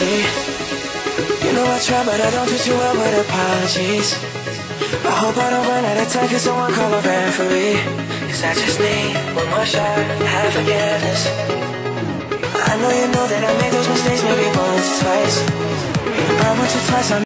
honestly. You know I try, but I don't do too well with apologies. I hope I don't run out of time. Can someone call a referee? Cause I just need one more shot, have forgiveness. I know you know that I made those mistakes maybe once or twice. Probably once or twice.